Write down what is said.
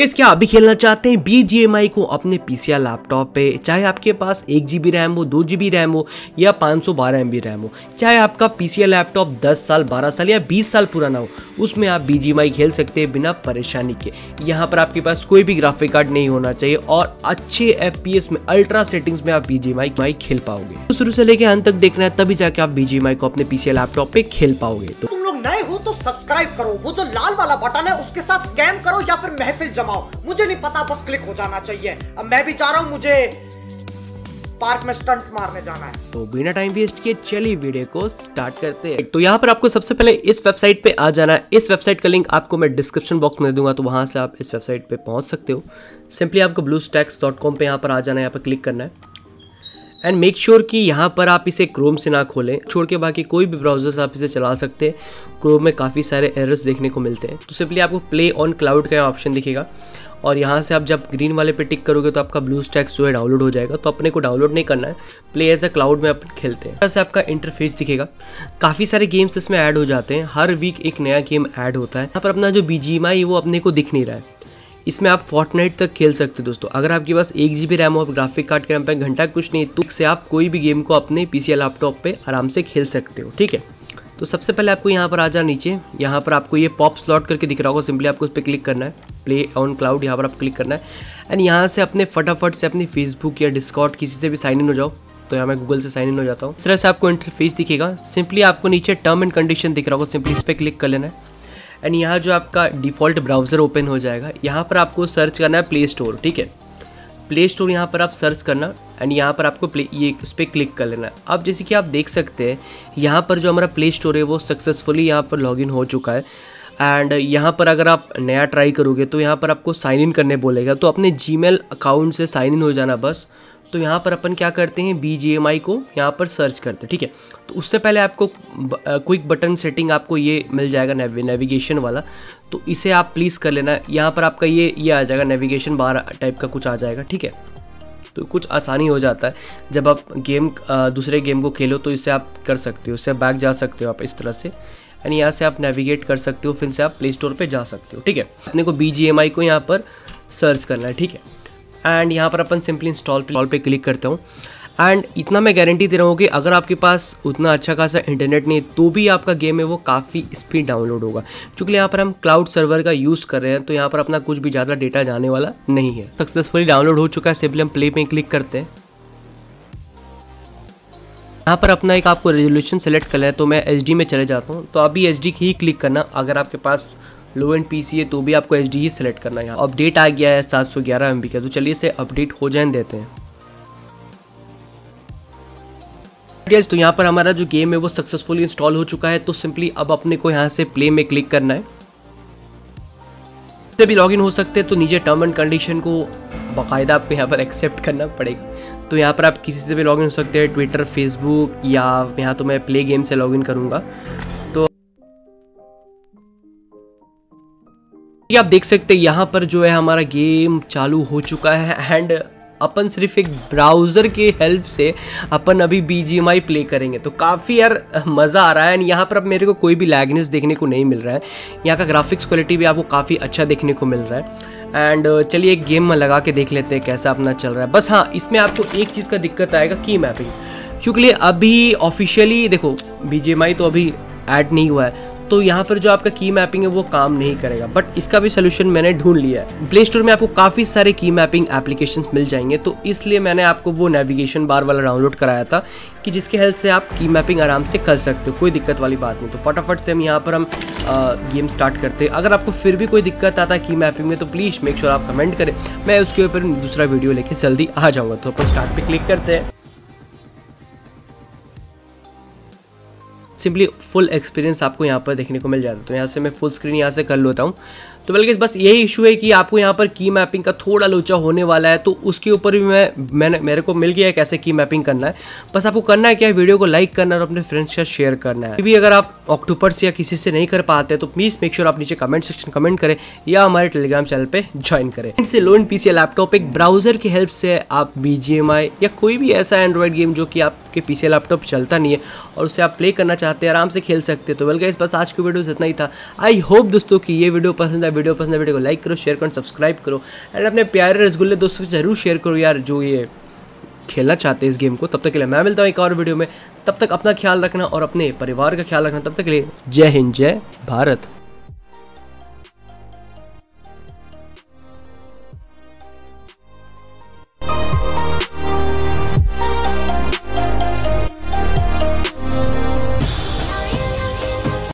क्या आप भी खेलना चाहते हैं BGMI को अपने पीसी या लैपटॉप पे, चाहे आपके पास 1 GB रैम हो, 2 GB रैम हो या 512 MB रैम हो, चाहे आपका पीसी या लैपटॉप 10 साल, 12 साल या 20 साल पुराना हो, उसमें आप BGMI खेल सकते हैं बिना परेशानी के। यहाँ पर आपके पास कोई भी ग्राफिक कार्ड नहीं होना चाहिए और अच्छे FPS में, अल्ट्रा सेटिंग्स में आप BGMI खेल पाओगे। तो शुरू से लेकर अंत तक देखना है, तभी जाके आप BGMI को अपने पीसी या लैपटॉप पे खेल पाओगे। तो नए हो तो सब्सक्राइब करो, वो जो लाल वाला बटन है उसके साथ स्कैम करो या फिर महफिल जमाओ, मुझे नहीं पता, बस क्लिक हो जाना चाहिए। अब मैं भी जा रहा हूँ, मुझे पार्क में स्टंट्स मारने जाना है। तो बिना टाइम वेस्ट किए चलिए वीडियो को स्टार्ट करते हैं। तो यहाँ पर आपको सबसे पहले इस वेबसाइट पे आ जाना है। इस वेबसाइट का लिंक आपको मैं डिस्क्रिप्शन बॉक्स में दे दूंगा, तो वहाँ से आप इस वेबसाइट पे पहुँच सकते हो। सिंपली आपको BlueStacks.com पे यहाँ पर आ जाना है, यहाँ पर क्लिक करना है एंड मेक श्योर कि यहाँ पर आप इसे क्रोम से ना खोलें, छोड़ के बाकी कोई भी ब्राउजर्स आप इसे चला सकते हैं। क्रोम में काफ़ी सारे एरर्स देखने को मिलते हैं। तो सिंपली आपको प्ले ऑन क्लाउड का ऑप्शन दिखेगा और यहाँ से आप जब ग्रीन वाले पे टिक करोगे तो आपका BlueStacks जो है डाउनलोड हो जाएगा। तो अपने को डाउनलोड नहीं करना है, प्ले एज अ क्लाउड में अपन खेलते हैं। ऐसे आपका इंटरफेस दिखेगा, काफ़ी सारे गेम्स इसमें ऐड हो जाते हैं, हर वीक एक नया गेम ऐड होता है। यहाँ पर अपना जो BGMI वो अपने को दिख नहीं रहा है। इसमें आप Fortnite तक खेल सकते हो दोस्तों। अगर आपके पास 1 GB रैम हो, ग्राफिक कार्ड के रैम पर घंटा कुछ नहीं, तो से आप कोई भी गेम को अपने पीसी या लैपटॉप पे आराम से खेल सकते हो, ठीक है। तो सबसे पहले आपको यहाँ पर आ जाना, नीचे यहाँ पर आपको ये पॉप स्लॉट करके दिख रहा होगा, सिंपली आपको उस पर क्लिक करना है, प्ले ऑन क्लाउड यहाँ पर आप क्लिक करना है एंड यहाँ से अपने फटाफट से अपनी फेसबुक या डिस्कॉर्ड किसी से भी साइन इन हो जाओ। तो यहाँ मैं गूगल से साइन इन हो जाता हूँ। इस तरह से आपको इंटरफेस दिखेगा, सिंपली आपको नीचे टर्म एंड कंडीशन दिख रहा होगा, सिंपली इस पर क्लिक कर लेना है एंड यहाँ जो आपका डिफ़ॉल्ट ब्राउज़र ओपन हो जाएगा। यहाँ पर आपको सर्च करना है प्ले स्टोर, ठीक है, प्ले स्टोर यहाँ पर आप सर्च करना एंड यहाँ पर आपको प्ले ये उस पर क्लिक कर लेना है। अब जैसे कि आप देख सकते हैं यहाँ पर जो हमारा प्ले स्टोर है वो सक्सेसफुली यहाँ पर लॉगिन हो चुका है एंड यहाँ पर अगर आप नया ट्राई करोगे तो यहाँ पर आपको साइन इन करने बोलेगा, तो अपने Gmail अकाउंट से साइन इन हो जाना बस। तो यहाँ पर अपन क्या करते हैं, BGMI को यहाँ पर सर्च करते हैं, ठीक है। तो उससे पहले आपको क्विक बटन सेटिंग आपको ये मिल जाएगा, नेविगेशन वाला, तो इसे आप प्लीज़ कर लेना। यहाँ पर आपका ये आ जाएगा, नेविगेशन बार टाइप का कुछ आ जाएगा, ठीक है। तो कुछ आसानी हो जाता है जब आप गेम दूसरे गेम को खेलो, तो इसे आप कर सकते हो, इससे बैक जा सकते हो आप इस तरह से एंड यहाँ से आप नेविगेट कर सकते हो, फिर से आप प्ले स्टोर पर जा सकते हो, ठीक है। अपने को BGMI को यहाँ पर सर्च करना है, ठीक है एंड यहाँ पर अपन सिंपली इंस्टॉल पे क्लिक करता हूँ एंड इतना मैं गारंटी दे रहा हूँ कि अगर आपके पास उतना अच्छा खासा इंटरनेट नहीं है तो भी आपका गेम है वो काफ़ी स्पीड डाउनलोड होगा, क्योंकि यहाँ पर हम क्लाउड सर्वर का यूज़ कर रहे हैं। तो यहाँ पर अपना कुछ भी ज़्यादा डेटा जाने वाला नहीं है, सक्सेसफुली डाउनलोड हो चुका है। सिंपली हम प्ले पे क्लिक करते हैं, यहाँ पर अपना एक आपको रेजोल्यूशन सेलेक्ट करना है, तो मैं HD में चले जाता हूँ। तो अभी HD ही क्लिक करना, अगर आपके पास लो एंड पीसी है तो भी आपको HD ही सिलेक्ट करना है। अपडेट आ गया है 711 MB का, तो चलिए इसे अपडेट हो जाने देते हैं। तो यहाँ पर हमारा जो गेम है वो सक्सेसफुली इंस्टॉल हो चुका है। तो सिंपली अब अपने को यहाँ से प्ले में क्लिक करना है, इससे भी लॉगिन हो सकते हैं। तो नीचे टर्म एंड कंडीशन को बाकायदा आपको यहाँ पर एक्सेप्ट करना पड़ेगा। तो यहाँ पर आप किसी से भी लॉगिन हो सकते हैं, ट्विटर, फेसबुक, या यहाँ तो मैं प्ले गेम से लॉगिन करूँगा। तो आप देख सकते हैं यहाँ पर जो है हमारा गेम चालू हो चुका है एंड अपन सिर्फ एक ब्राउज़र के हेल्प से अपन अभी BGMI प्ले करेंगे। तो काफ़ी यार मज़ा आ रहा है एंड यहाँ पर अब मेरे को कोई भी लैगनेस देखने को नहीं मिल रहा है, यहाँ का ग्राफिक्स क्वालिटी भी आपको काफ़ी अच्छा देखने को मिल रहा है एंड चलिए एक गेम में लगा के देख लेते हैं कैसा अपना चल रहा है। बस हाँ, इसमें आपको एक चीज़ का दिक्कत आएगा, की मैपिंग, क्योंकि अभी ऑफिशियली देखो BGMI तो अभी ऐड नहीं हुआ है, तो यहाँ पर जो आपका की मैपिंग है वो काम नहीं करेगा, बट इसका भी सोल्यूशन मैंने ढूंढ लिया है। प्ले स्टोर में आपको काफ़ी सारे की मैपिंग एप्लीकेशंस मिल जाएंगे, तो इसलिए मैंने आपको वो नेविगेशन बार वाला डाउनलोड कराया था कि जिसके हेल्प से आप की मैपिंग आराम से कर सकते हो, कोई दिक्कत वाली बात नहीं। तो फटाफट से हम यहाँ पर गेम स्टार्ट करते हैं। अगर आपको फिर भी कोई दिक्कत आता है की मैपिंग में तो प्लीज़ मेक श्योर आप कमेंट करें, मैं उसके ऊपर दूसरा वीडियो लेके जल्दी आ जाऊँगा। तो अपन स्टार्ट पर क्लिक करते हैं, सिंपली फुल एक्सपीरियंस आपको यहाँ पर देखने को मिल जाता है। तो यहाँ से मैं फुल स्क्रीन यहाँ से कर लेता हूँ। तो बल्कि बस यही इशू है कि आपको यहाँ पर की मैपिंग का थोड़ा लोचा होने वाला है, तो उसके ऊपर भी मैंने मेरे को मिल गया है कैसे की मैपिंग करना है। बस आपको करना है क्या, वीडियो को लाइक करना और अपने फ्रेंड्स का शेयर करना है। भी अगर आप ऑक्टोपर से या किसी से नहीं कर पाते तो प्लीज़ मेक श्योर आप नीचे कमेंट सेक्शन कमेंट करें या हमारे टेलीग्राम चैनल पर ज्वाइन करें। इनसे लोन PC या लैपटॉप एक ब्राउजर की हेल्प से आप BGMI या कोई भी ऐसा एंड्रॉयड गेम जो कि आपके PC या लैपटॉप चलता नहीं है और उसे आप प्ले करना चाहते हैं आराम से खेल सकते हैं। तो बल्कि बस आज की वीडियो इतना ही था। आई होप दोस्तों कि ये वीडियो पसंद है। वीडियो पसंद है वीडियो को लाइक करो, शेयर करो, सब्सक्राइब करो एंड अपने प्यारे रसगुल्ले दोस्तों से जरूर शेयर करो यार जो ये खेलना चाहते हैं इस गेम को। तब तक के लिए मैं मिलता हूँ एक और वीडियो में, तब तक अपना ख्याल रखना और अपने परिवार का ख्याल रखना। तब तक के लिए जय हिंद, जय भारत।